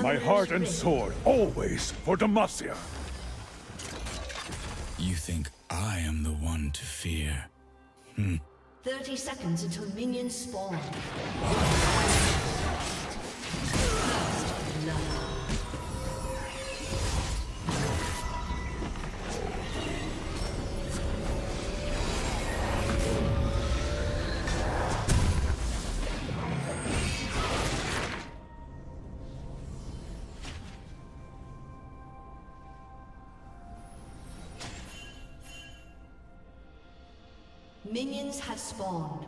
My heart and sword, always for Demacia. You think I am the one to fear? 30 seconds until minions spawn. First love. Minions have spawned.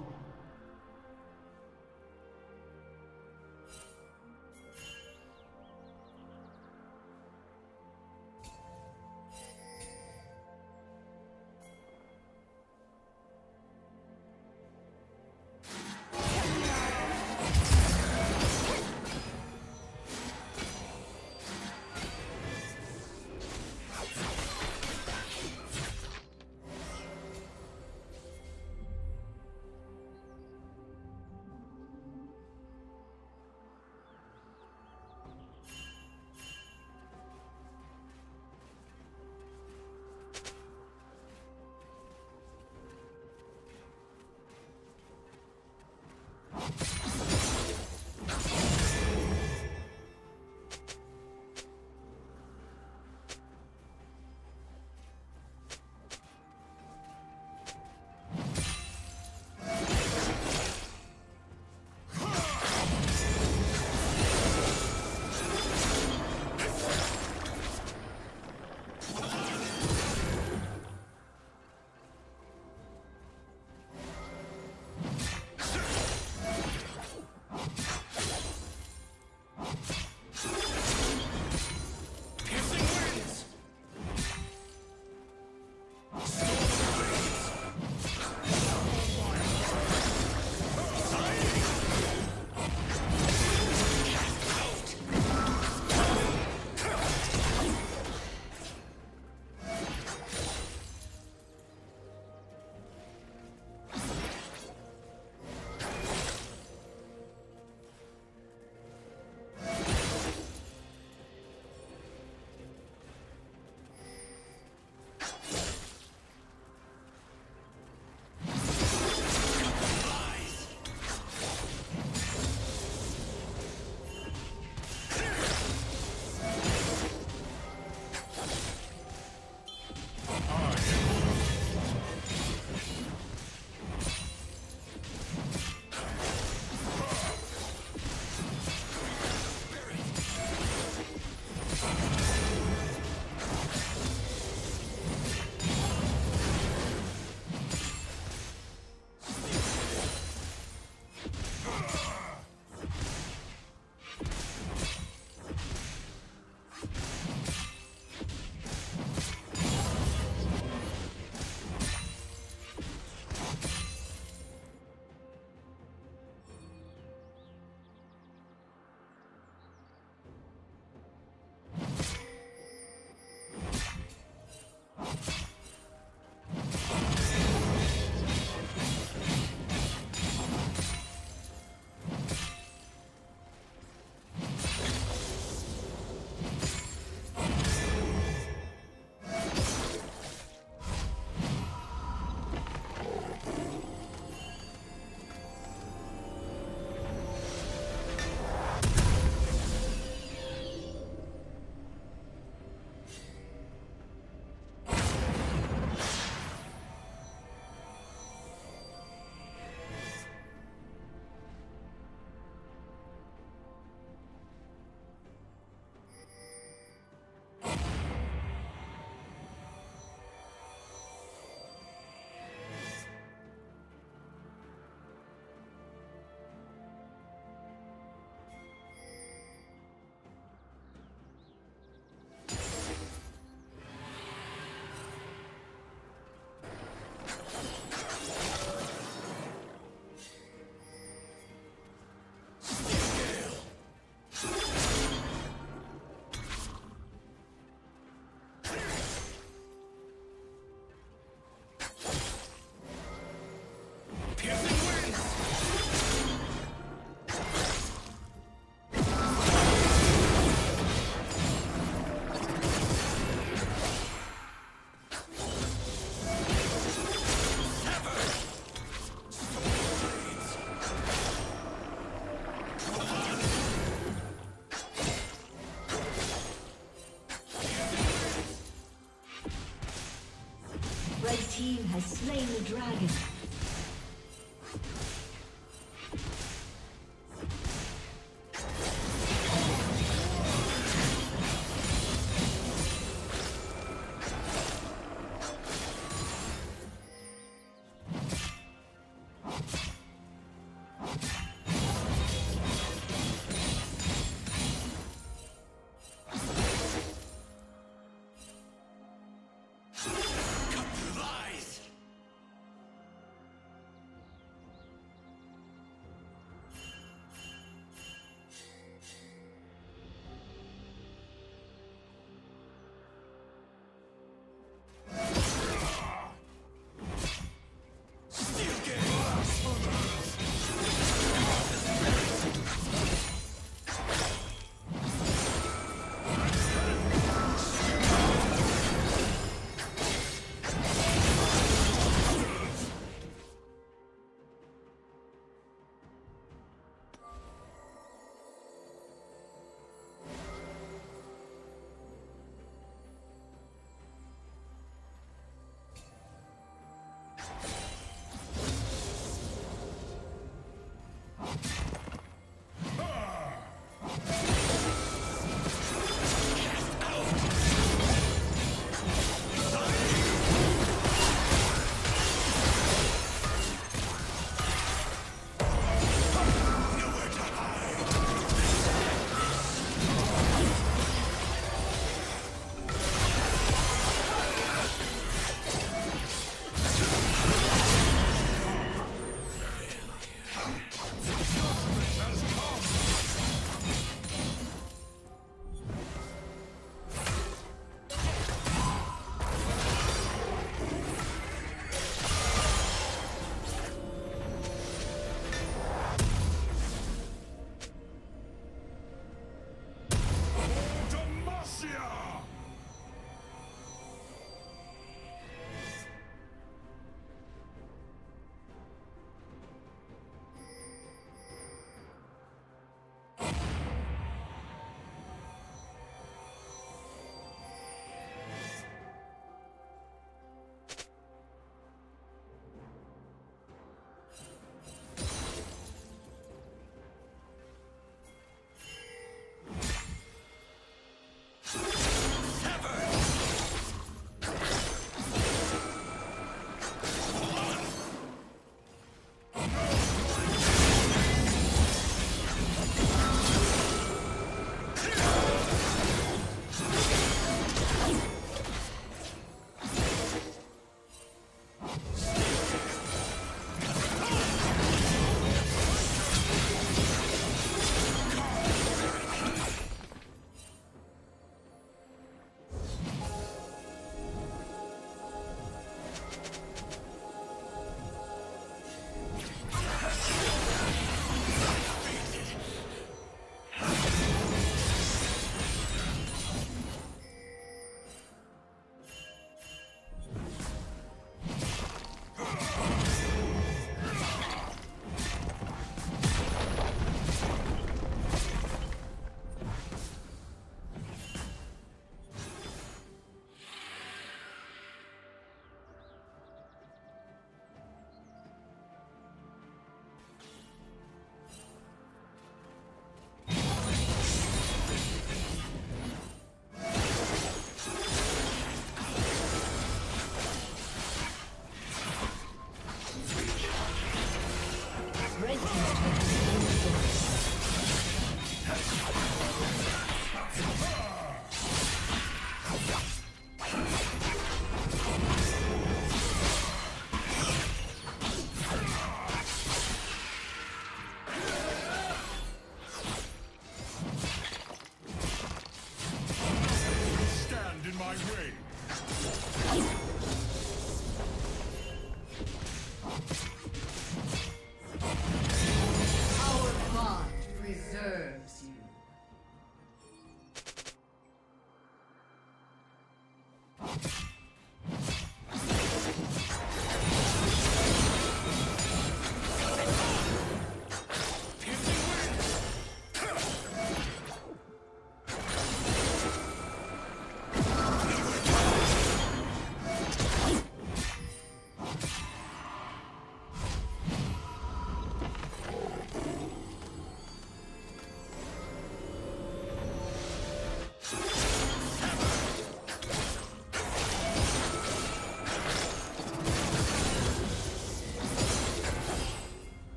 team has slain the dragon.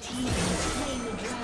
team has slain the dragon.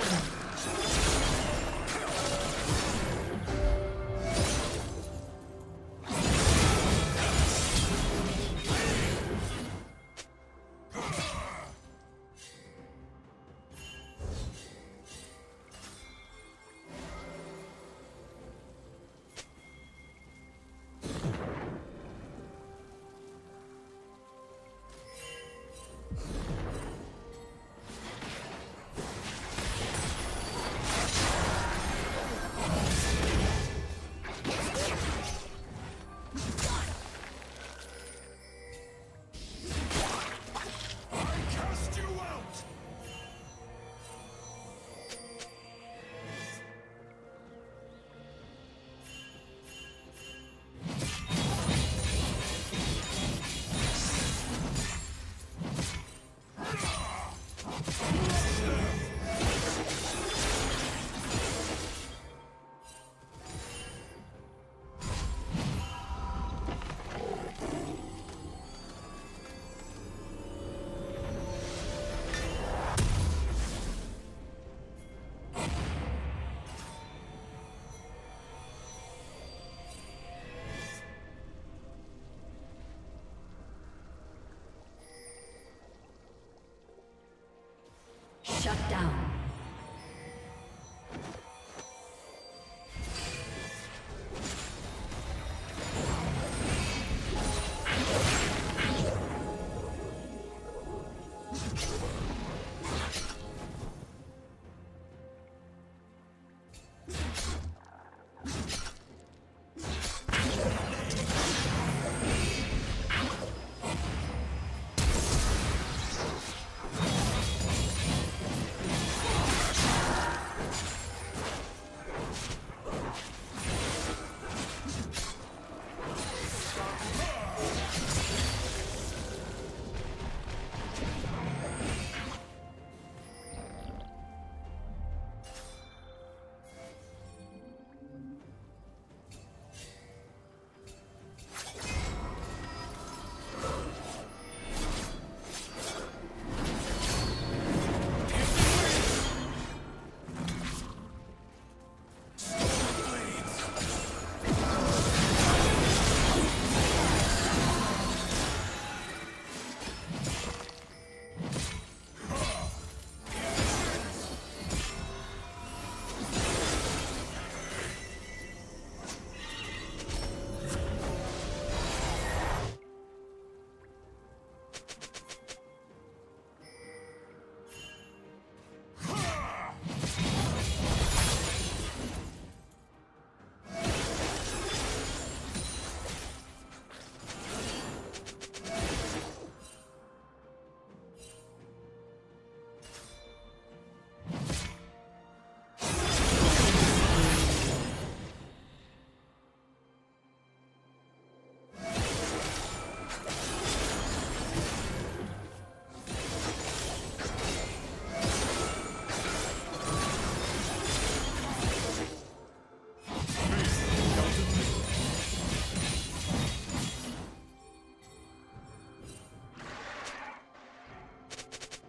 Shut down.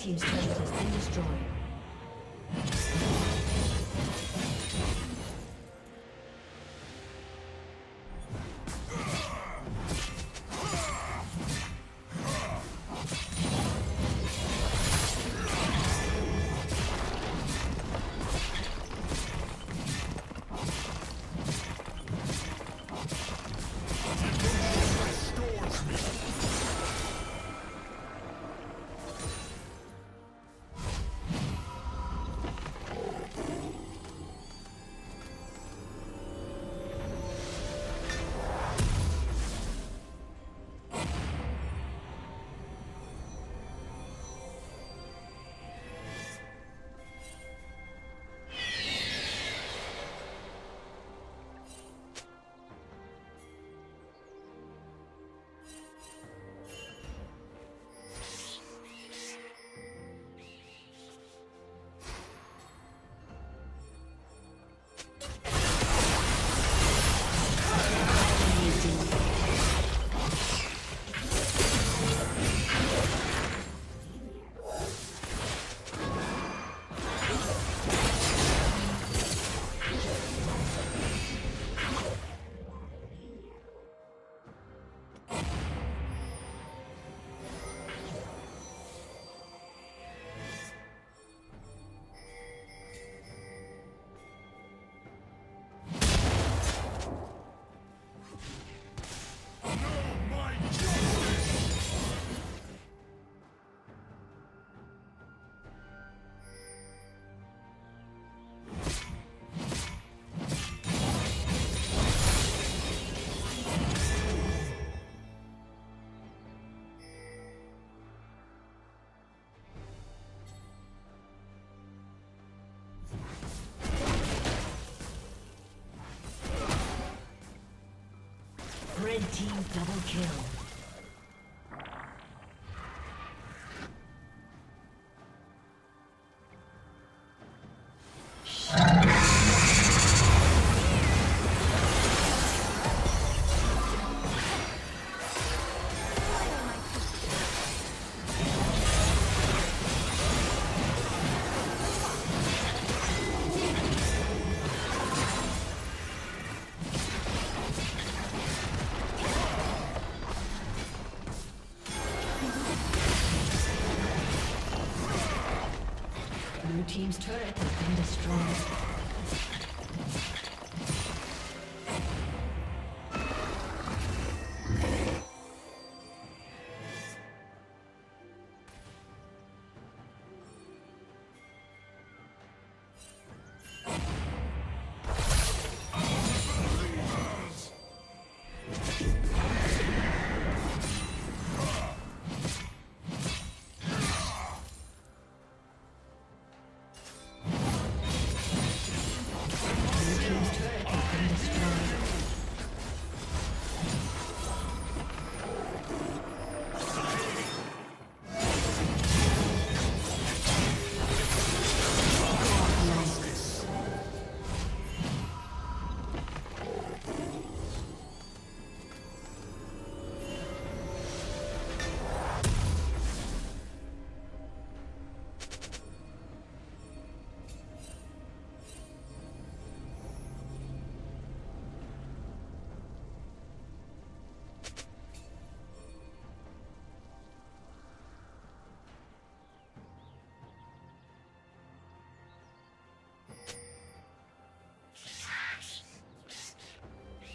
Red team's turret has been destroyed. Red team double kill. Team's turret has been destroyed.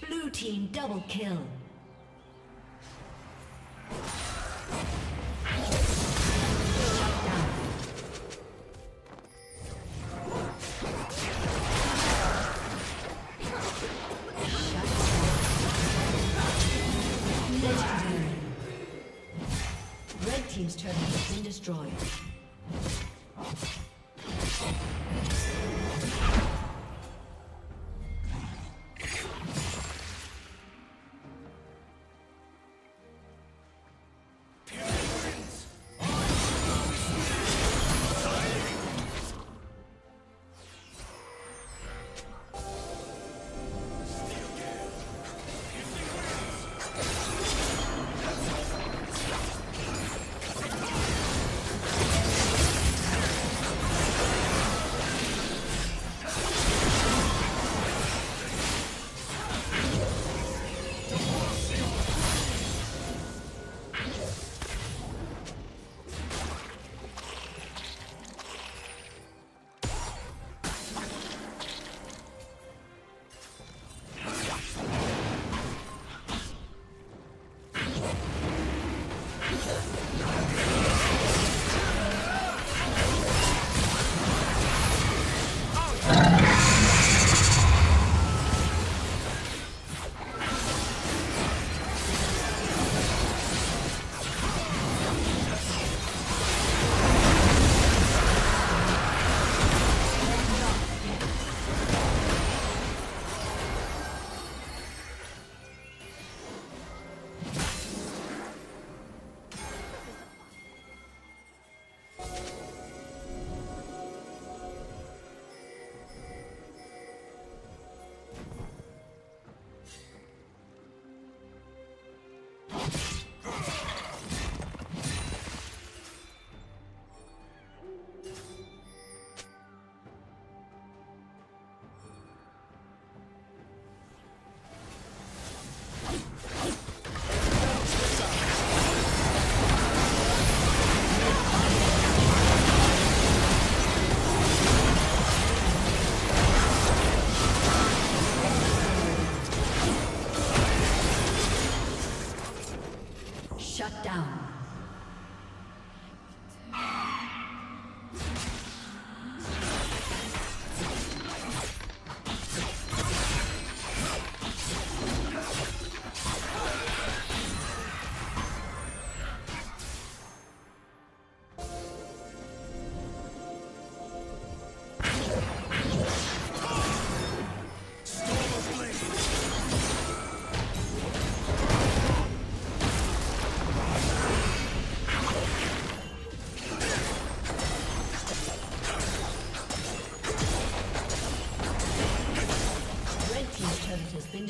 Blue team double kill. Legendary. Red team's turret has been destroyed. Shut down.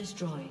Destroyed.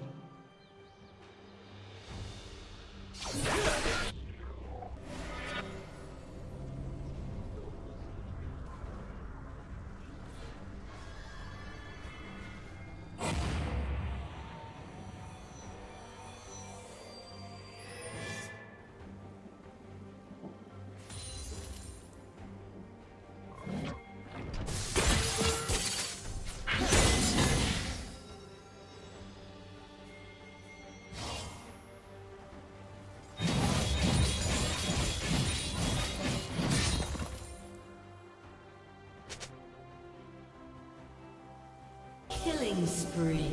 Killing spree.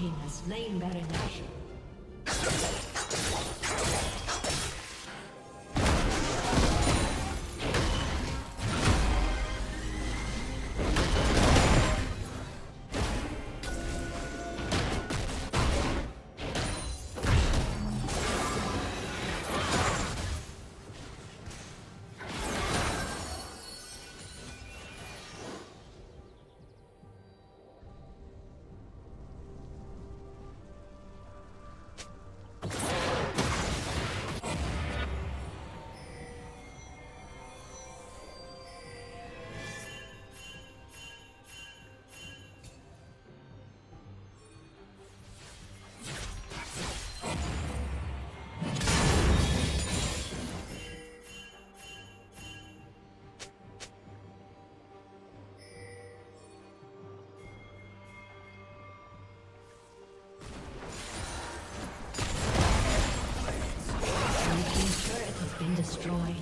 team has slain Baron Nashor. Destroyed.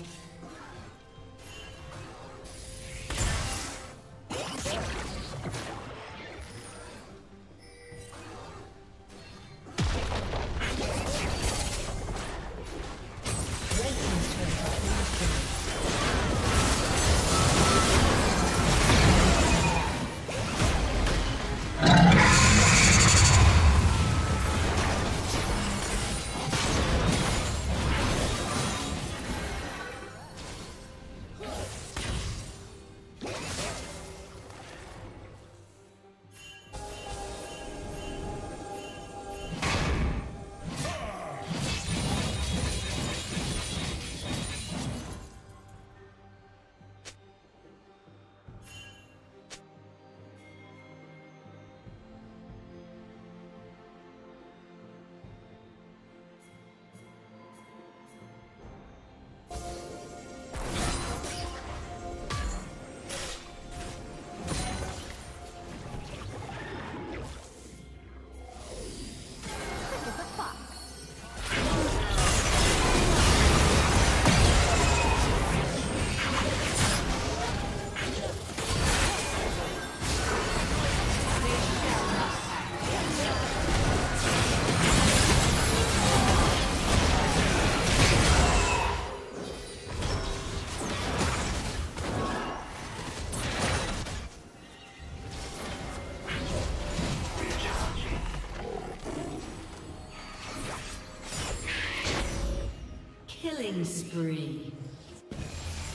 Spree.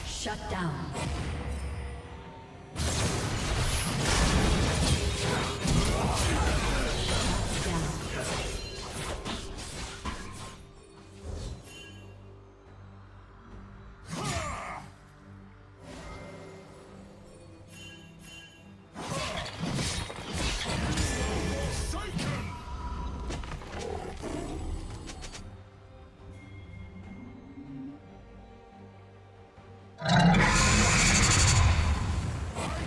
Shut down.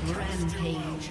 Rampage.